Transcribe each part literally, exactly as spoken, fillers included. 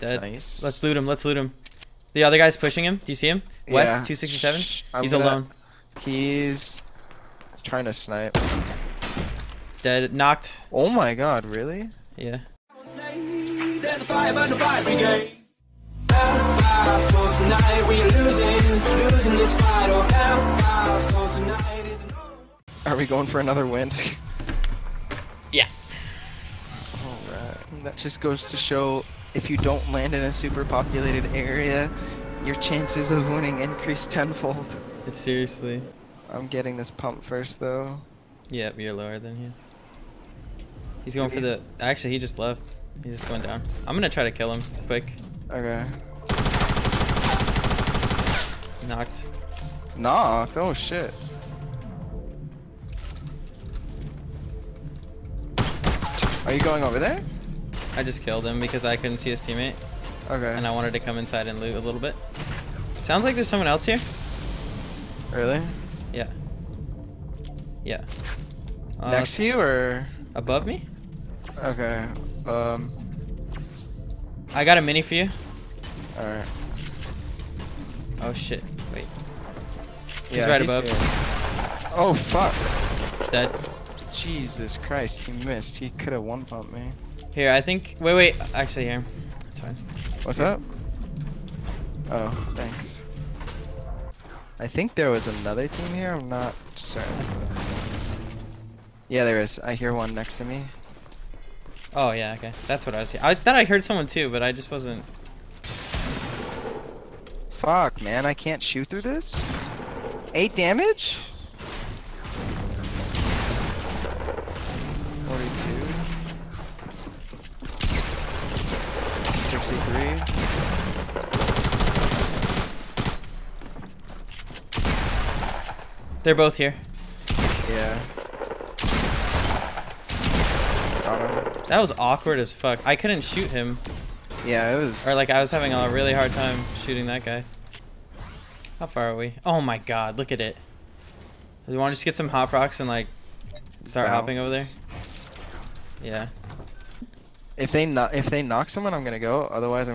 Dead. Nice. Let's loot him. Let's loot him. The other guy's pushing him. Do you see him? West, yeah. two sixty-seven. Shh, he's gonna, alone. He's trying to snipe. Dead. Knocked. Oh my god, really? Yeah. There's a fire burn the fire brigade. So tonight we're losing, losing this fight. Oh, so tonight is another one. Are we going for another win? Yeah. Alright. That just goes to show, if you don't land in a super populated area, your chances of winning increase tenfold. Seriously. I'm getting this pump first though. Yeah, we are lower than he is. He's going Maybe. for the... Actually, he just left. He's just going down. I'm gonna try to kill him quick. Okay. Knocked. Knocked? Oh shit. Are you going over there? I just killed him because I couldn't see his teammate. Okay. And I wanted to come inside and loot a little bit. Sounds like there's someone else here. Really? Yeah. Yeah. Uh, Next to you or? Above me? Okay. Um. I got a mini for you. Alright. Oh shit. Wait. He's yeah, right he's above. Here. Oh fuck. Dead. Jesus Christ, he missed. He could have one pumped me. Here, I think. Wait, wait. Actually, here. That's fine. What's here. up? Oh, thanks. I think there was another team here. I'm not certain. Yeah, there is. I hear one next to me. Oh, yeah, okay. That's what I was hearing. I thought I heard someone too, but I just wasn't. Fuck, man. I can't shoot through this? Eight damage? forty-two. sixty-three. They're both here. Yeah. That was awkward as fuck. I couldn't shoot him. Yeah, it was... Or like I was having a really hard time shooting that guy. How far are we? Oh my god, look at it. Do you want to just get some hop rocks and like start Bounce. hopping over there? Yeah. If they no if they knock someone, I'm gonna go. Otherwise, I'm...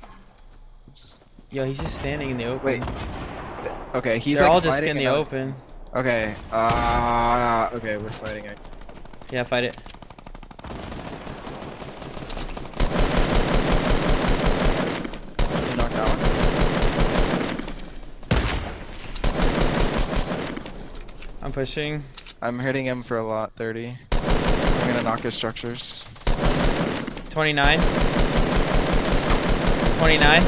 Yo, he's just standing in the open. Wait. Okay, he's They're like all just in the another... open. Okay. Uh, okay, we're fighting it. Yeah, fight it. I'm pushing. I'm hitting him for a lot. thirty. I'm gonna knock his structures. twenty-nine. twenty-nine.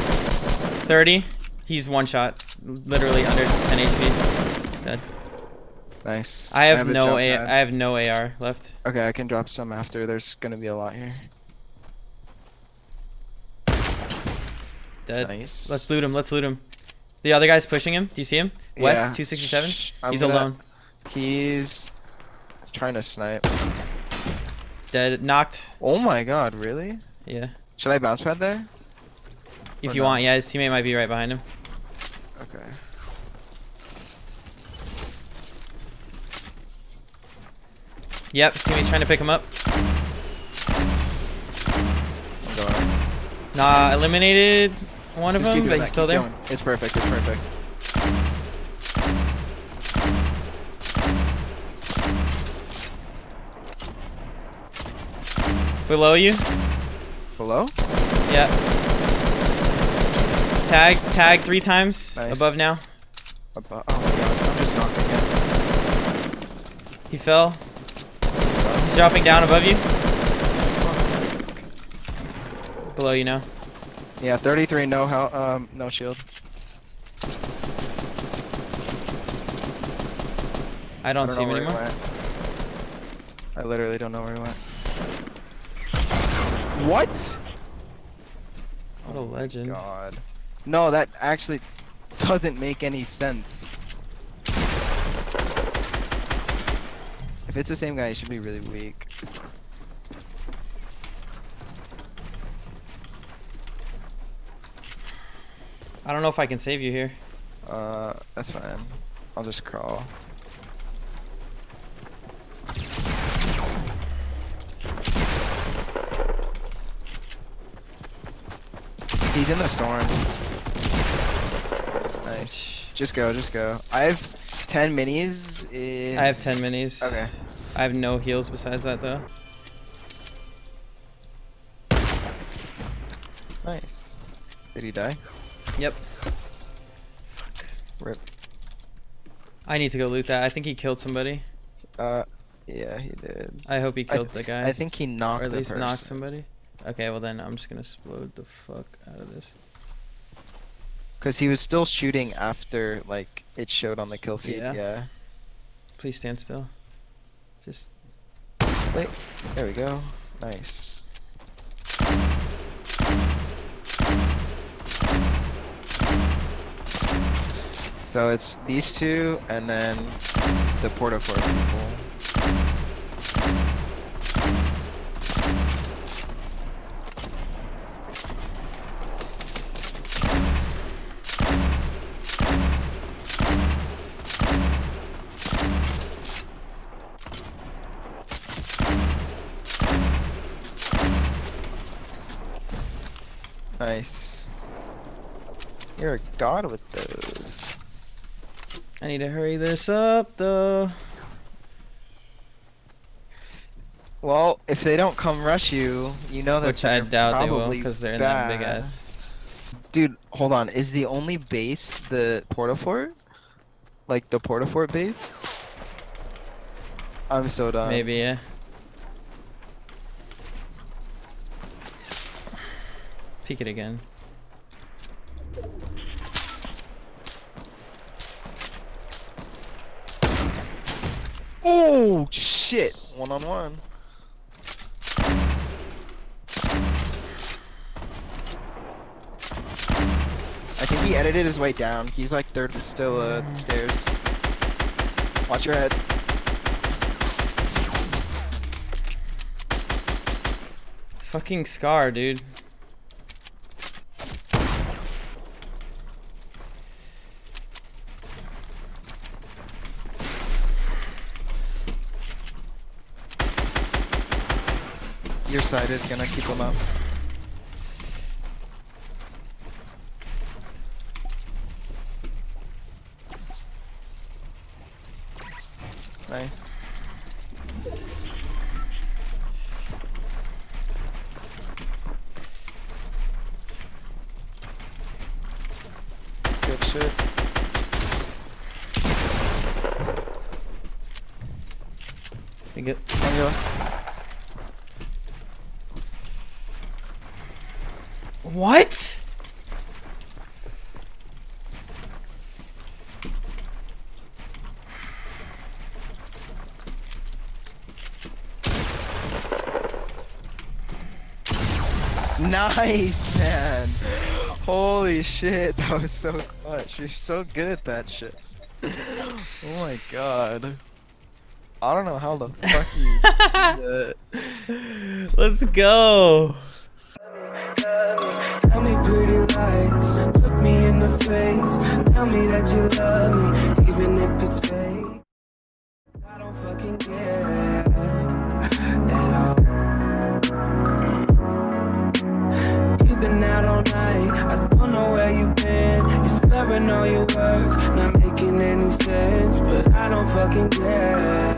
thirty. He's one shot. Literally under ten H P. Dead. Nice. I have, I have no a pad. I have no A R left. Okay, I can drop some after. There's gonna be a lot here. Dead. Nice. Let's loot him. Let's loot him. The other guy's pushing him. Do you see him? West, yeah. two sixty-seven. Shh, He's gonna... alone. He's trying to snipe. Dead. Knocked. Oh my god, really? Yeah. Should I bounce pad there? If or you no? want, yeah. His teammate might be right behind him. Okay. Yep, his teammate's trying to pick him up. I'm going. Nah, eliminated one of Just them, but that. he's still keep there. Going. It's perfect. It's perfect. Below you. Below? Yeah. Tag, tag three times. Nice. Above now. Above. Oh my god, I'm just knocking him. He fell. Above. He's dropping down above you. Oh, below you now. Yeah, thirty-three. No how? Um, no shield. I don't, I don't see him anymore. I literally don't know where he went. What? What a legend. God. No, that actually doesn't make any sense. If it's the same guy, he should be really weak. I don't know if I can save you here. Uh, that's fine. I'll just crawl. He's in the storm. Nice. Just go, just go. I have ten minis. In... I have ten minis. Okay. I have no heals besides that though. Nice. Did he die? Yep. Fuck. Rip. I need to go loot that. I think he killed somebody. Uh, yeah, he did. I hope he killed the guy. I think he knocked. Or at least knocked somebody. Okay, well then I'm just gonna explode the fuck out of this. Cause he was still shooting after like it showed on the kill feed. Yeah. yeah. Please stand still. Just wait. There we go. Nice. So it's these two and then the porta fort people. Nice. You're a god with those. I need to hurry this up, though. Well, if they don't come rush you, you know that. Which I doubt they will, because they're in that big ass. Dude, hold on. Is the only base the porta fort? Like the porta fort base? I'm so dumb. Maybe, yeah. Peek it again. Oh shit! One on one. I think he edited his way down. He's like third still uh, stairs. Watch your head. Fucking Scar, dude. Your side is gonna keep them up. Nice. Good shit. You get it. What? Nice, man. Holy shit, that was so clutch. You're so good at that shit. Oh my god. I don't know how the fuck you did that. Let's go. Tell me pretty lies, look me in the face, tell me that you love me, even if it's fake. I don't fucking care at all. You've been out all night, I don't know where you've been. You're slurring all your words, not making any sense, but I don't fucking care.